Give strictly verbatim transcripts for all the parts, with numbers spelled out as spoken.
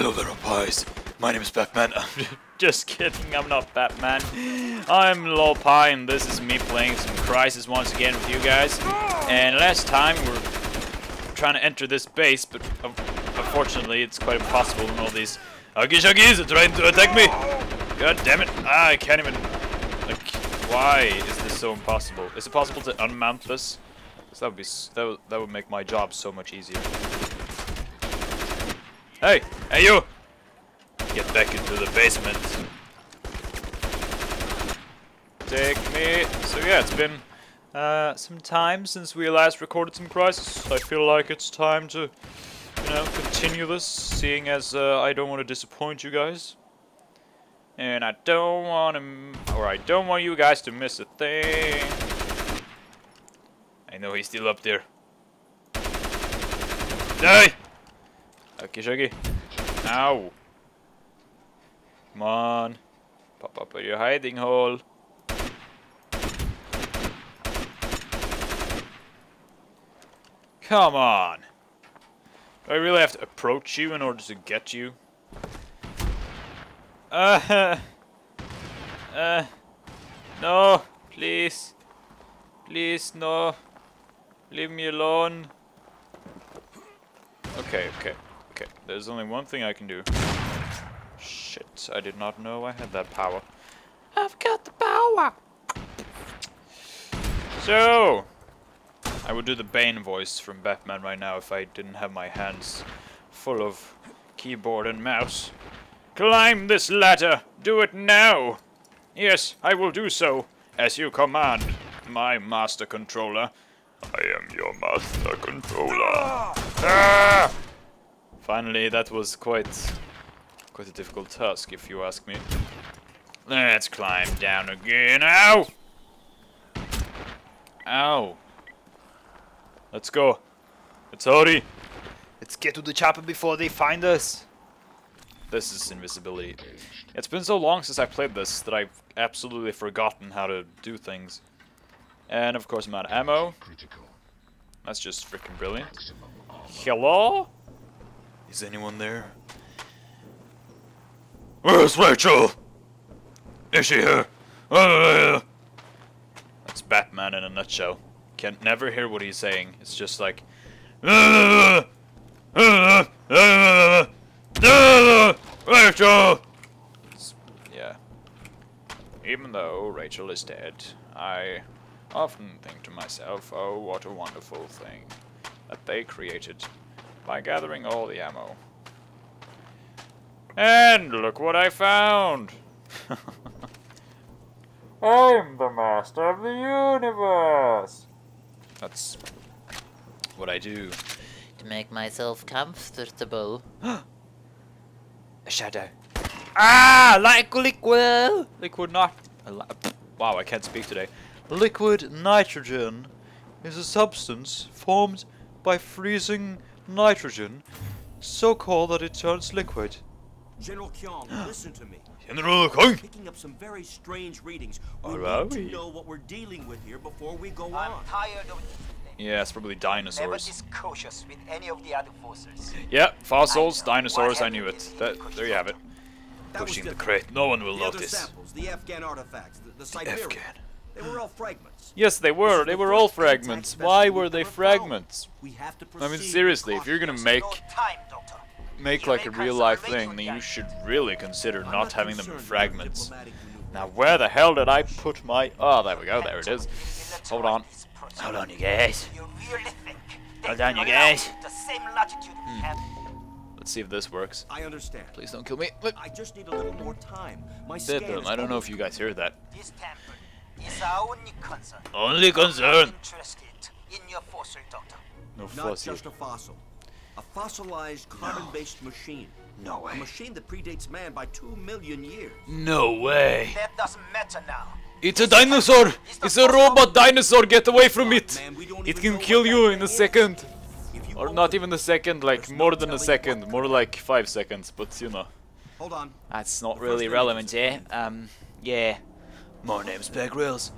Hello there, LawlPies. My name is Batman. I'm just kidding, I'm not Batman. I'm LawlPie, and this is me playing some Crysis once again with you guys. And last time we were trying to enter this base, but unfortunately it's quite impossible when all these Huggy Shuggies are trying to attack me. God damn it. Ah, I can't even... Like, why is this so impossible? Is it possible to unmount this? That would be that would, that would make my job so much easier. Hey, hey you! Get back into the basement. Take me. So yeah, it's been uh, some time since we last recorded some Crysis. I feel like it's time to, you know, continue this, seeing as uh, I don't want to disappoint you guys, and I don't want to, or I don't want you guys to miss a thing. I know he's still up there. Die! Okay, Shaggy. Ow. Come on. Pop up at your hiding hole. Come on. Do I really have to approach you in order to get you? Uh. Uh. No. Please. Please, no. Leave me alone. Okay, okay, okay. There's only one thing I can do. Shit, I did not know I had that power. I've got the power! So, I would do the Bane voice from Batman right now if I didn't have my hands full of keyboard and mouse. Climb this ladder! Do it now! Yes, I will do so, as you command, my master controller. I am your master controller. Ah! Finally, that was quite, quite a difficult task, if you ask me. Let's climb down again. Ow! Ow! Let's go. Let's hurry. Let's get to the chopper before they find us. This is invisibility. It's been so long since I played this that I've absolutely forgotten how to do things. And of course I'm out of ammo. That's just freaking brilliant. Hello? Is anyone there? Where's Rachel? Is she here? That's Batman in a nutshell. Can never hear what he's saying. It's just like... Rachel! It's, yeah. Even though Rachel is dead, I... often think to myself, oh, what a wonderful thing that they created by gathering all the ammo. And look what I found! I'm the master of the universe! That's what I do. To make myself comfortable. A shadow. Ah! Like liquid! Liquid not... Wow, I can't speak today. Liquid nitrogen is a substance formed by freezing nitrogen, so cold that it turns liquid. General Kyung, listen to me. General Kyung. Picking up some very strange readings. We need to know what we're dealing with here before we go on. I'm tired of yeah, it's probably dinosaurs. Never this cautious with any of the other fossils. Yeah, fossils, dinosaurs. I knew it. That, there you have it. That pushing the crate. No one will notice. Samples, the Afghan artifacts. The, the Siberian. They were all fragments. Yes, they were. They were all fragments. Why were they fragments? I mean, seriously, if you're gonna make make like a real life thing, then you should really consider not having them in fragments. Now, where the hell did I put my? Oh, there we go. There it is. Hold on. Hold on, you guys. Hold on, you guys. Hmm. Let's see if this works. I understand. Please don't kill me. I just need a little more time. My scale. I don't know if you guys heard that. Is our only concern. Only concern. Interested in your fossil, Doctor. No fossil. Not just a fossil. A fossilized carbon-based no. machine. No way. A machine that predates man by two million years. No way. That doesn't matter now. It's a dinosaur. It's a robot dinosaur. Get away from it. It can kill you in a second, or not even a second. Like more than a second. More like five seconds. But you know. Hold on. That's not really relevant, eh? Um. Yeah. My name's Bear Grylls.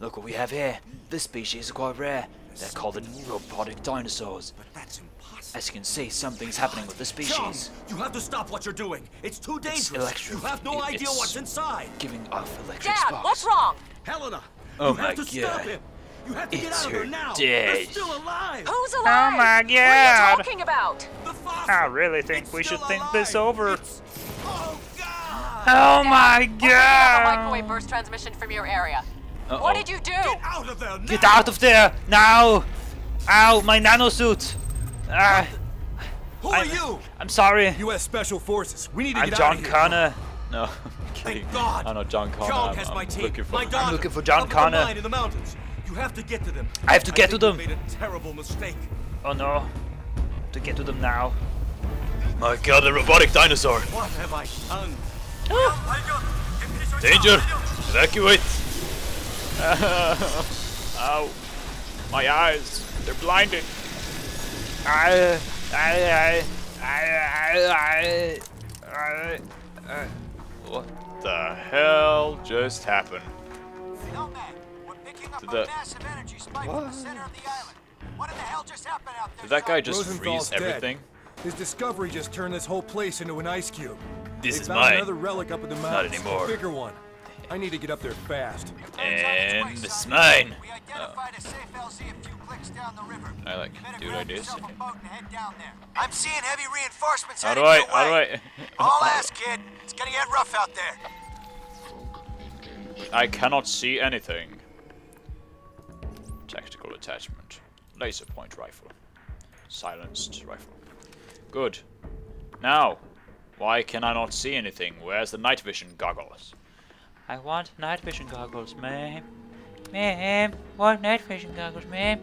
Look what we have here. This species is quite rare. They're called the neuropotic dinosaurs. But that's impossible. As you can see, something's happening with the species. John, you have to stop what you're doing. It's too dangerous. It's you have no it, idea what's inside. Giving off electric sparks. Dad, what's wrong? Helena, oh you my have to God. Stop him. You have to it's get out of her now. Dead. They're still alive. Who's alive? Oh my God. What are you talking about? The fossil. I really think it's we should alive. Think this over. It's... Oh God. Oh Dad, my God. We have a microwave burst transmission from your area. Uh-oh. What did you do? Get out of there now! Get out of there now! Ow, my nanosuit! Ah, who are I'm, you? I'm sorry. U S Special Forces. We need to I'm get John out of here. Connor. No, I'm kidding. Thank God. I'm not John Connor. John has I'm, my I'm team. Looking for, my I'm looking for John Connor. In the mountains. You have to get to them. I have to get I to them. Made a terrible mistake. Oh no! I have to get to them now. My God, a robotic dinosaur! What have I done? Danger! Evacuate! Ow. My eyes. They're blinded. I, I, I, I, I, I, I. What the hell just happened? Nomad, we're picking up a massive energy spike from the center of the island. What in the hell just happened out there? Did that guy just freeze everything? His discovery just turned this whole place into an ice cube. This is mine. Another relic up in the mountains. Not anymore. A bigger one. I need to get up there fast. And it's mine. We identified a safe L Z a few clicks down the river. I like do what I do. I'm seeing heavy reinforcements heading your way. All right, all right. All kid. It's gonna get rough out there. I cannot see anything. Tactical attachment. Laser point rifle. Silenced rifle. Good. Now, why can I not see anything? Where's the night vision goggles? I want night vision goggles, ma'am. Ma'am, want night vision goggles, ma'am.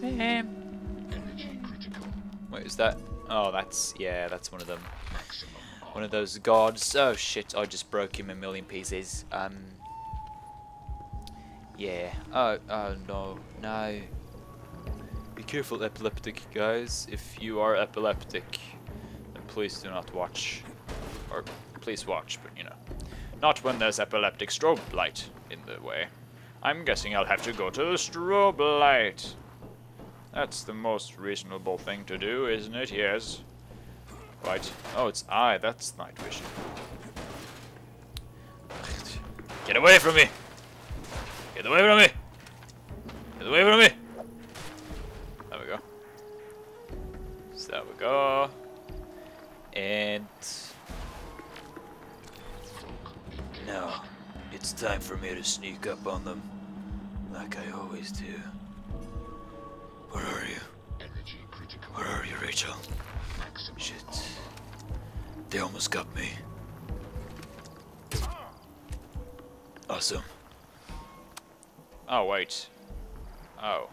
Ma'am. Wait, is that? Oh, that's yeah, that's one of them. One of those guards. Oh shit! I just broke him a million pieces. Um. Yeah. Oh, oh no, no. Be careful, epileptic guys. If you are epileptic, then please do not watch, or please watch, but you know. Not when there's epileptic strobe light in the way. I'm guessing I'll have to go to the strobe light. That's the most reasonable thing to do, isn't it? Yes. Right. Oh, it's I. That's night vision. Get away from me! Get away from me! Get away from me! There we go. So there we go. And... now, it's time for me to sneak up on them, like I always do. Where are you? Energy critical. Where are you, Rachel? Maximum. Shit. They almost got me. Awesome. Oh, wait. Oh.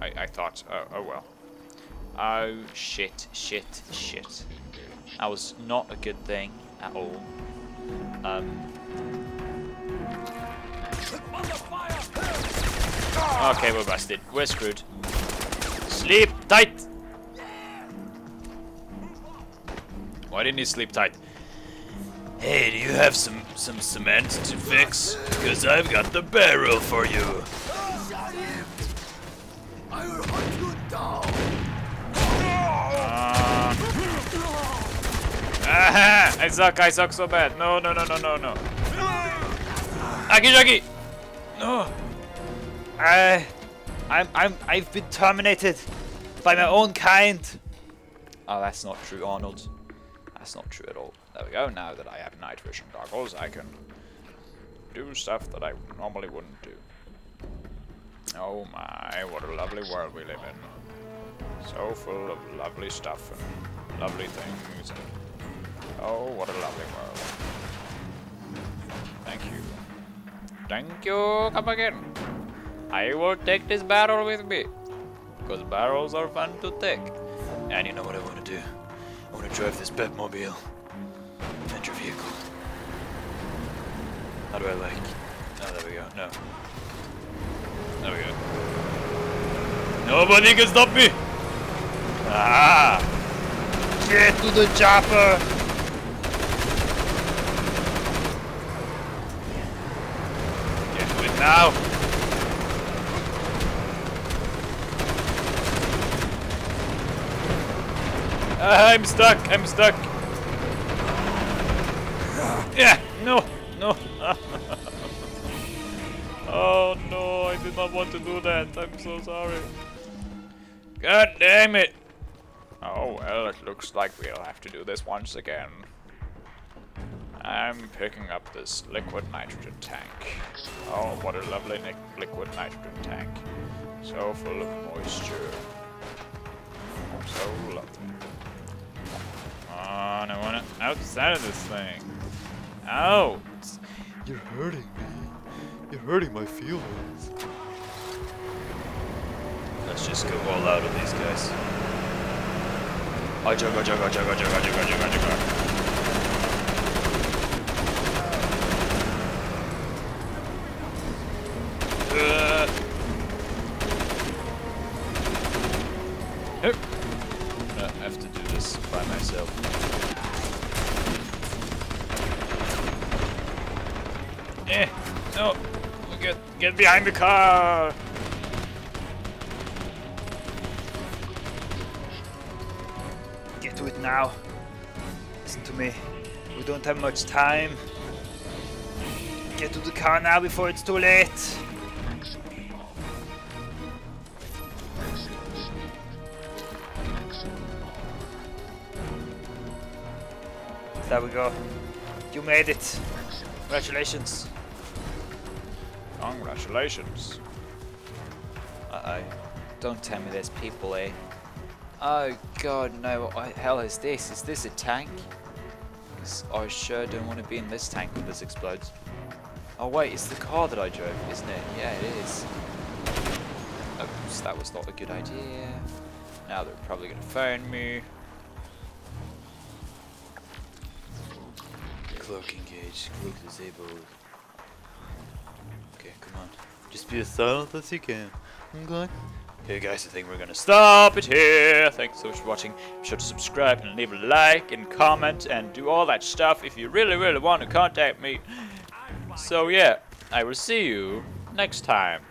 I, I thought, oh, oh well. Oh, shit, shit, shit. That was not a good thing at all. Um. Okay, we're busted. We're screwed. Sleep tight! Why didn't he sleep tight? Hey, do you have some, some cement to fix? Because I've got the barrel for you. Aha! I suck, I suck so bad. No, no, no, no, no, no. Aki Jaki! No! I... I'm, I'm, I've been terminated by my own kind. Oh, that's not true, Arnold. That's not true at all. There we go. Now that I have night vision goggles, I can do stuff that I normally wouldn't do. Oh my, what a lovely world we live in. So full of lovely stuff and lovely things. And oh, what a lovely world. Thank you. Thank you, come again. I will take this barrel with me. Because barrels are fun to take. And you know what I want to do? I want to drive this Batmobile. Adventure vehicle. How do I like? Oh, there we go. No. There we go. Nobody can stop me! Ah! Get to the chopper! Now, I'm stuck. I'm stuck. Yeah. No. No. Oh no! I did not want to do that. I'm so sorry. God damn it! Oh well, it looks like we'll have to do this once again. I'm picking up this liquid nitrogen tank. Oh, what a lovely ni liquid nitrogen tank. So full of moisture. So lovely. Come on, I want it outside of this thing. Ow! It's You're hurting me. You're hurting my feelings. Let's just go all out on these guys. I juggle, juggle, juggle, juggle, juggle, juggle, juggle. Uh. Nope. No, I have to do this by myself. Eh, no. Get, get behind the car. Get to it now. Listen to me. We don't have much time. Get to the car now before it's too late. There we go. You made it. Congratulations. Congratulations. Uh-oh. Don't tell me there's people here. Oh god, no. What the hell is this? Is this a tank? I sure don't want to be in this tank when this explodes. Oh wait, it's the car that I drove, isn't it? Yeah, it is. Oops, that was not a good idea. Now they're probably going to phone me. Cloak engaged, cloak disabled. Okay, come on. Just be as silent as you can. Okay. Okay guys, I think we're gonna stop it here. Thanks so much for watching. Be sure to subscribe and leave a like and comment and do all that stuff if you really, really want to contact me. So yeah, I will see you next time.